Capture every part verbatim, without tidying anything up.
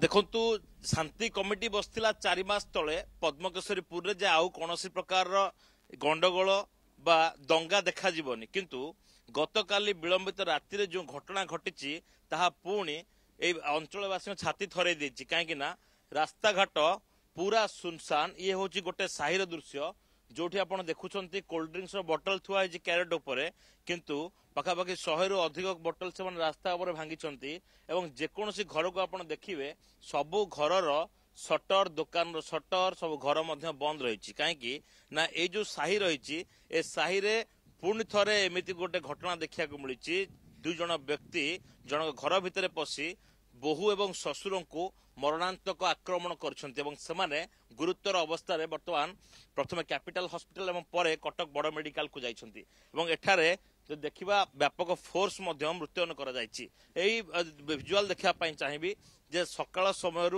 देखु शांति कमिटी बसला चार मास तले पद्मकेशरीपुर जे आउ कौनसी प्रकार गंडगोल बा दंगा देखा जीवनी किंतु गतकाली विलंबित राति रे जो घटना घटी ताहा पुणी ए अंचलवासी छाती थरे देछि काहेकि ना रास्ता घाट पूरा सुनसान ये होछि गोटे साहिर दृश्य जोठी आपण देखुछंती कोल्ड ड्रिंक्स रो बोतल थुआ है जे क्यारेट उपरे किंतु पाखापाखि सौ रु अधिक बोतल से मन रास्ता ऊपर भांगिछंती एवं जेकोसी घर को आपण देखिबे सबु घर रो शटर दुकान रो शटर सब घर मध्य बंद रहिछि काहेकि ना ए जो साही रहिछि ए साही रे पूर्ण थरे एमिति गोटे घटना देखिया को मिलिछि दु जण व्यक्ति जण घर भितरे पसी बहु एवं ससुर को मरणांतक आक्रमण करने गुरुतर अवस्था बर्तमान प्रथम कैपिटल हॉस्पिटल एवं परे कटक बड़ मेडिकल को जाइए तो देखा व्यापक फोर्स मृत्युन कर भिजुआल देखा चाहिए जे सकाल समय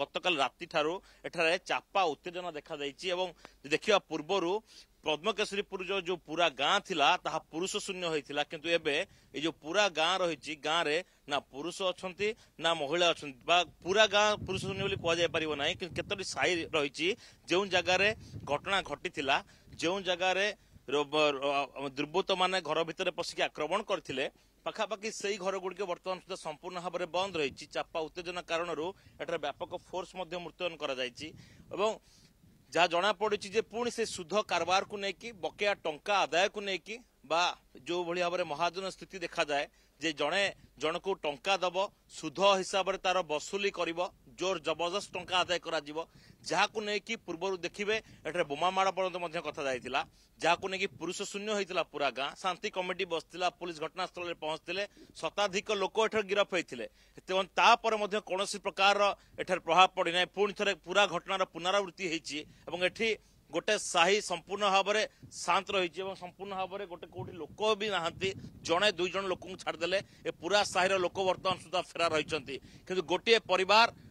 गतकाल राति ठारे चापा उत्तेजना देखा एवं देखा पूर्वर पद्मकेशरीपुर जो, जो पूरा गाँ थिला ताहा पुरुष शून्य होता किंतु एबे ये जो पूरा गाँ रही गाँव में ना पुरुष अच्छा ना महिला अच्छा पूरा गाँ पुरुष शून्य कह पार ना कतोटी साई रही जो जगार घटना घटी जो जगार दुर्बृत्त माने घर भितर पशिक आक्रमण करथिले पाखापाखि से घर गुड़िक बर्तमान सुधा संपूर्ण भाव में बंद रही चापा उत्तेजना कारण एठार व्यापक फोर्स मुतयन कर जहाँ जना पड़ी जे पुणी से सुध कारबार को लेकिन बकेया टंका आदाय को लेकिन बा जो भाई भाव में महाजन स्थिति देखा जाए जे जड़े जन को टंका दब सुध हिसाब से तार वसुली कर जोर जबरदस्त टंका आदाय कर जहाँ को लेकिन पूर्वर देखिए एठार बोमामाड़ पर्यत कथा जहाँ को लेकिन पुरुष शून्य होता पूरा गाँव शांति कमिटी बसला पुलिस घटनास्थल में पहुंचते शताधिक लोक एठार गिरफ होते तापर कौन प्रकार एठार प्रभाव पड़ना पुणी थे पूरा घटनार पुनरावृत्ति होती गोटे साही संपूर्ण भाव में शांत रही संपूर्ण भाव में गोटे कौटी लोक भी ना जड़े दुई जन लोक छाड़देले पूरा साहिर लोक बर्तमान सुधा फेरार रही कि गोटे पर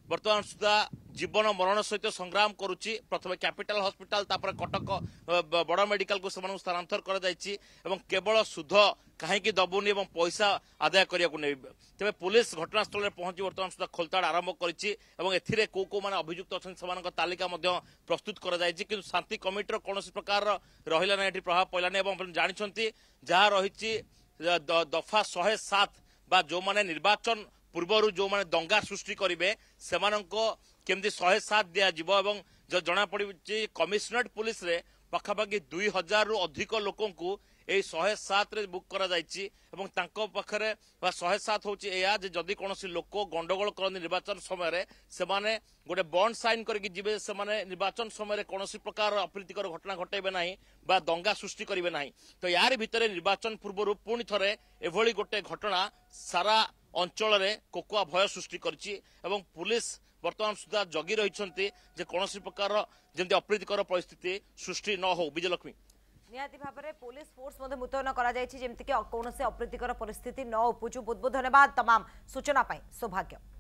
बर्तमान सुधा जीवन मरण सहित संग्राम करुच्ची प्रथम कैपिटल हॉस्पिटल कटक बड़ मेडिकल को स्थानांतर करवल सुध कहीं दबुनी और पैसा आदाय करने तेज पुलिस घटनास्थल में पहुंची बर्तमान सुधा खोलताड़ आरंभ कर कौ कौ मैंने अभियुक्त अच्छा तालिका प्रस्तुत कर शांति कमिटर कौन प्रकार रहा ना ये प्रभाव पड़ाना जानते जहाँ रही दफा शहे सात जो मैंने निर्वाचन पूर्वर जो मैंने दंगा सृष्टि करेंगे से केमती शहे सात दिज्व और जो जना पड़ी कमिशनरेट पुलिस रे पखापाखि दुई हजार रु अधिक लोक शहे सात रे बुक कर शहे सात हूँ या जदि कौन लोक गंडगोल करते निर्वाचन समय से गोटे बंड साइन करे से निर्वाचन समय कौन प्रकार अप्रीतिकर घटना घटेबे नाही बा दंगा सृष्टि करेंगे ना तो यार भितर निर्वाचन पूर्व पुणी थे एभली गोटे घटना सारा अंचल में कोकुआ भय सृष्टि करछि एवं पुलिस बर्तमान सुधा जगी रही कौन प्रकार जमी अप्रीतिकर परिस्थिति सृष्टि न हो विजयलक्ष्मी निहाती भाव में पुलिस फोर्स मुतयन करमती कौन अप्रीतिकर परिस्थिति न उपजु बहुत बहुत धन्यवाद तमाम सूचना सौभाग्य।